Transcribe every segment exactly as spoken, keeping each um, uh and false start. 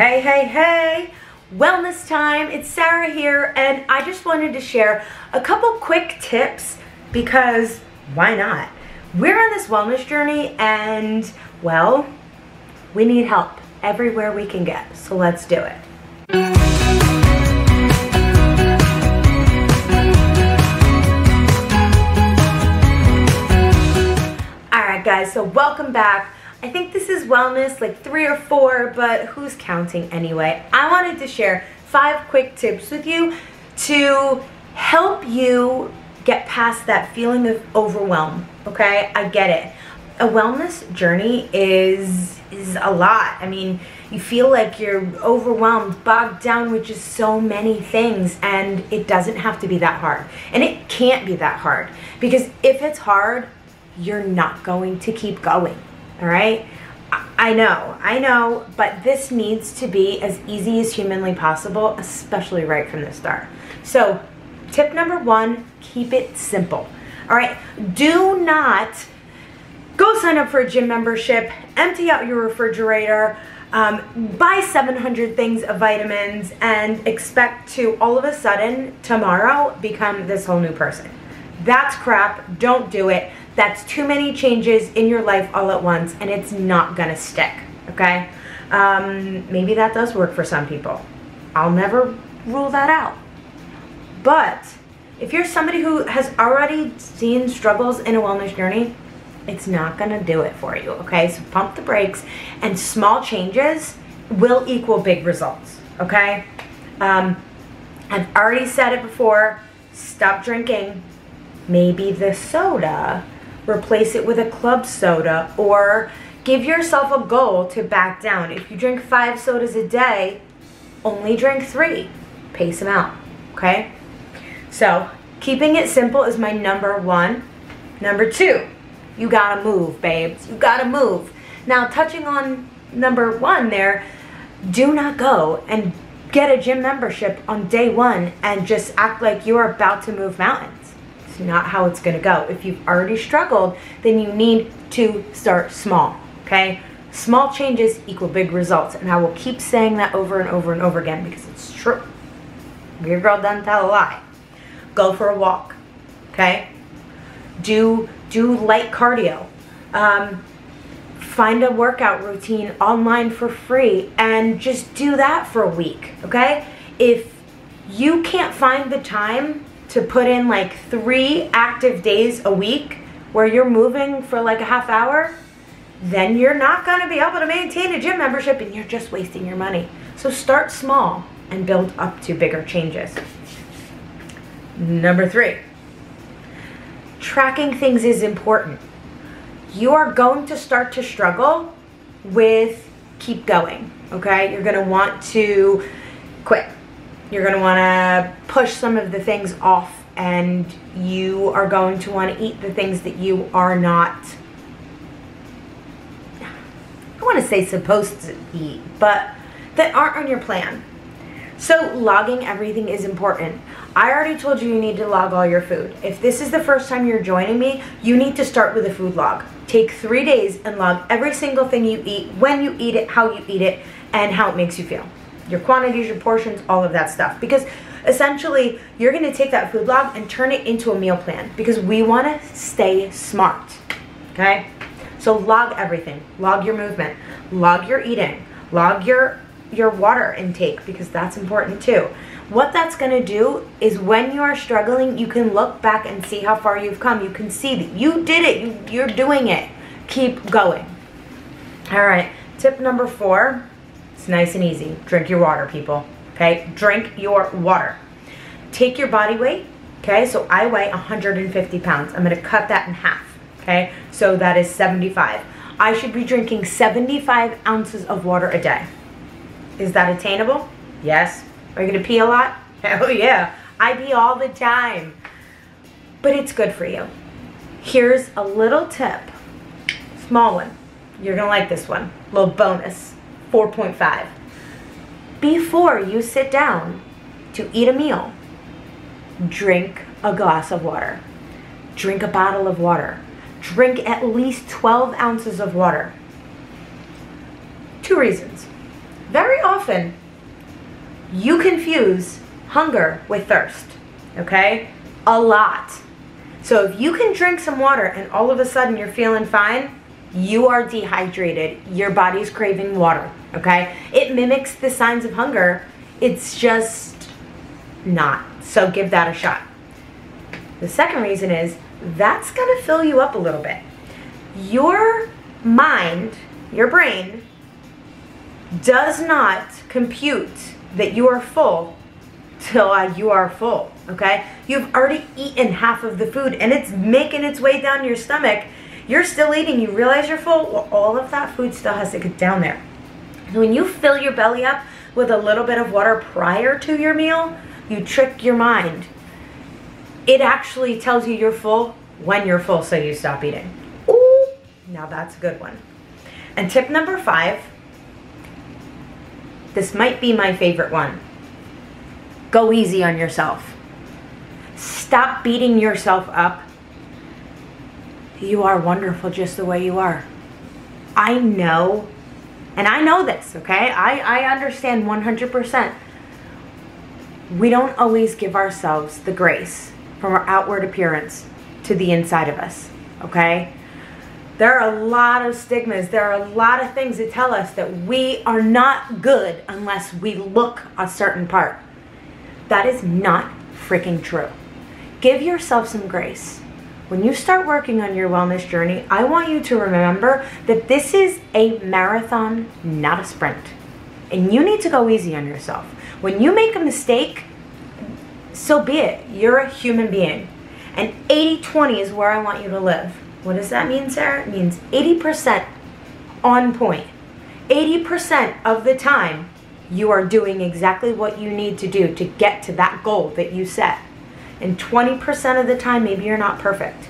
Hey, hey, hey, wellness time. It's Sarah here, and I just wanted to share a couple quick tips because why not? We're on this wellness journey and, well, we need help everywhere we can get, so let's do it. All right, guys, so welcome back. I think this is wellness like three or four, but who's counting anyway? I wanted to share five quick tips with you to help you get past that feeling of overwhelm, okay? I get it. A wellness journey is, is a lot. I mean, you feel like you're overwhelmed, bogged down with just so many things, and it doesn't have to be that hard. And it can't be that hard, because if it's hard, you're not going to keep going. All right, I know, I know, but this needs to be as easy as humanly possible, especially right from the start. So tip number one, keep it simple. All right, do not go sign up for a gym membership, empty out your refrigerator, um, buy seven hundred things of vitamins and expect to all of a sudden tomorrow become this whole new person. That's crap, don't do it. That's too many changes in your life all at once, and it's not gonna stick, okay? Um, maybe that does work for some people. I'll never rule that out. But if you're somebody who has already seen struggles in a wellness journey, it's not gonna do it for you, okay? So pump the brakes, and small changes will equal big results, okay? Um, I've already said it before, stop drinking maybe the soda. Replace it with a club soda, or give yourself a goal to back down. If you drink five sodas a day, only drink three. Pace them out, okay? So keeping it simple is my number one. Number two, you gotta move, babes. You gotta move. Now, touching on number one there, do not go and get a gym membership on day one and just act like you're about to move mountains. Not how it's gonna go. If you've already struggled, then you need to start small, okay? Small changes equal big results, and I will keep saying that over and over and over again because it's true. Weird girl doesn't tell a lie. Go for a walk, okay? Do, do light cardio. Um, find a workout routine online for free and just do that for a week, okay? If you can't find the time to put in like three active days a week where you're moving for like a half hour, then you're not gonna be able to maintain a gym membership and you're just wasting your money. So start small and build up to bigger changes. Number three, tracking things is important. You are going to start to struggle with keep going, okay? You're gonna want to quit. You're gonna wanna push some of the things off, and you are going to wanna eat the things that you are not, I wanna say supposed to eat, but that aren't on your plan. So logging everything is important. I already told you you need to log all your food. If this is the first time you're joining me, you need to start with a food log. Take three days and log every single thing you eat, when you eat it, how you eat it, and how it makes you feel. Your quantities, your portions, all of that stuff. Because essentially, you're gonna take that food log and turn it into a meal plan, because we wanna stay smart, okay? So log everything. Log your movement, log your eating, log your, your water intake, because that's important too. What that's gonna do is when you are struggling, you can look back and see how far you've come. You can see that you did it, you, you're doing it. Keep going. All right, tip number four. It's nice and easy. Drink your water, people, okay? Drink your water. Take your body weight, okay? So I weigh one hundred fifty pounds. I'm gonna cut that in half, okay? So that is seventy-five. I should be drinking seventy-five ounces of water a day. Is that attainable? Yes. Are you gonna pee a lot? Hell yeah. I pee all the time. But it's good for you. Here's a little tip, small one. You're gonna like this one, little bonus. four point five. Before you sit down to eat a meal, drink a glass of water. Drink a bottle of water. Drink at least twelve ounces of water. Two reasons. Very often often you confuse hunger with thirst, okay? A lot. So if you can drink some water and all of a sudden you're feeling fine, you are dehydrated. Your body's craving water, okay? It mimics the signs of hunger. It's just not. So give that a shot. The second reason is that's gonna fill you up a little bit. Your mind, your brain, does not compute that you are full till uh, you are full, okay? You've already eaten half of the food and it's making its way down your stomach. You're still eating, you realize you're full, well, all of that food still has to get down there. When you fill your belly up with a little bit of water prior to your meal, you trick your mind. It actually tells you you're full when you're full, so you stop eating. Ooh, now that's a good one. And tip number five, this might be my favorite one. Go easy on yourself. Stop beating yourself up. You are wonderful just the way you are. I know, and I know this, okay? I, I understand one hundred percent. We don't always give ourselves the grace from our outward appearance to the inside of us, okay? There are a lot of stigmas. There are a lot of things that tell us that we are not good unless we look a certain part. That is not freaking true. Give yourself some grace. When you start working on your wellness journey, I want you to remember that this is a marathon, not a sprint. And you need to go easy on yourself. When you make a mistake, so be it. You're a human being. And eighty twenty is where I want you to live. What does that mean, Sarah? It means eighty percent on point. eighty percent of the time, you are doing exactly what you need to do to get to that goal that you set. And twenty percent of the time, maybe you're not perfect.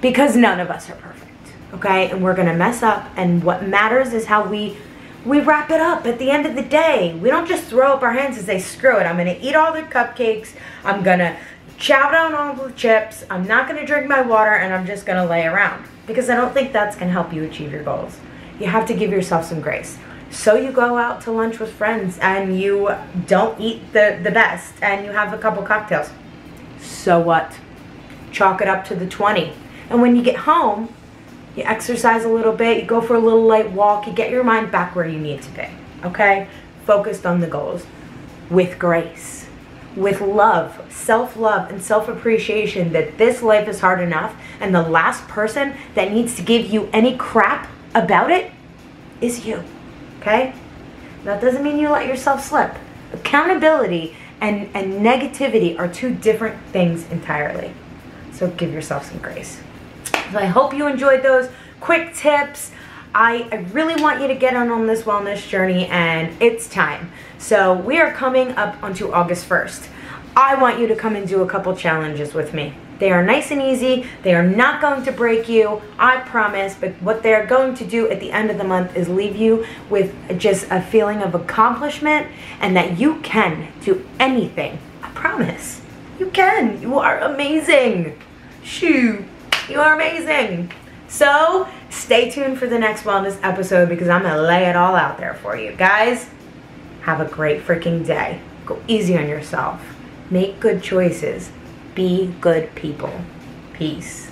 Because none of us are perfect, okay? And we're gonna mess up, and what matters is how we we wrap it up at the end of the day. We don't just throw up our hands and say, screw it, I'm gonna eat all the cupcakes, I'm gonna chow down all the chips, I'm not gonna drink my water, and I'm just gonna lay around. Because I don't think that's gonna help you achieve your goals. You have to give yourself some grace. So you go out to lunch with friends and you don't eat the, the best and you have a couple cocktails. So what? Chalk it up to the twenty. And when you get home, you exercise a little bit, you go for a little light walk, you get your mind back where you need to be, okay? Focused on the goals with grace, with love, self-love and self-appreciation that this life is hard enough and the last person that needs to give you any crap about it is you, okay? That doesn't mean you let yourself slip. Accountability and, and negativity are two different things entirely. So give yourself some grace. So I hope you enjoyed those quick tips. I, I really want you to get on on this wellness journey, and it's time. So we are coming up onto August first. I want you to come and do a couple challenges with me. They are nice and easy. They are not going to break you, I promise, but what they're going to do at the end of the month is leave you with just a feeling of accomplishment and that you can do anything. I promise. You can. You are amazing. Shoo. You are amazing. So stay tuned for the next wellness episode because I'm going to lay it all out there for you. Guys, have a great freaking day. Go easy on yourself. Make good choices. Be good people. Peace.